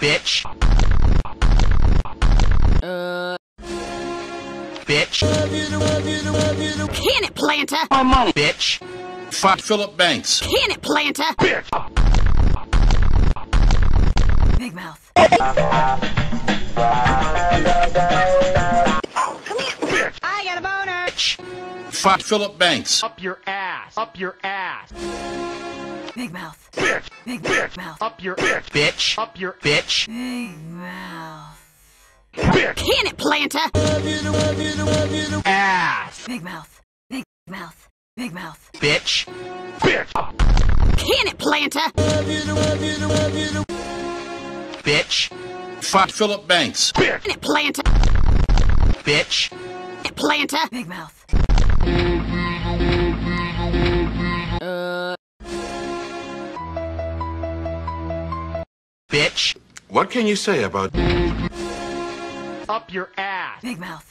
bitch. Bitch. Bitch. Can it, Planta? My mom, bitch. Fuck Philip Banks. Can it, Planta? Bitch. Big Mouth. Oh, come here. Bitch. I got a boner. Bitch. Fuck Philip Banks. Up your ass. Up your ass. Big Mouth. Bitch. Big bitch. Mouth. Up your bitch. Bitch. Up your bitch. Big Mouth. Bitch. Can it, Planta? Ass. Big Mouth. Big Mouth. Big Mouth. Bitch. Bitch. Can it, Planta? Bitch. Fuck Philip Banks. Bitch. Can it, Planta? Bitch. It, Planta. Big Mouth. Bitch. What can you say about... Up your ass. Big Mouth.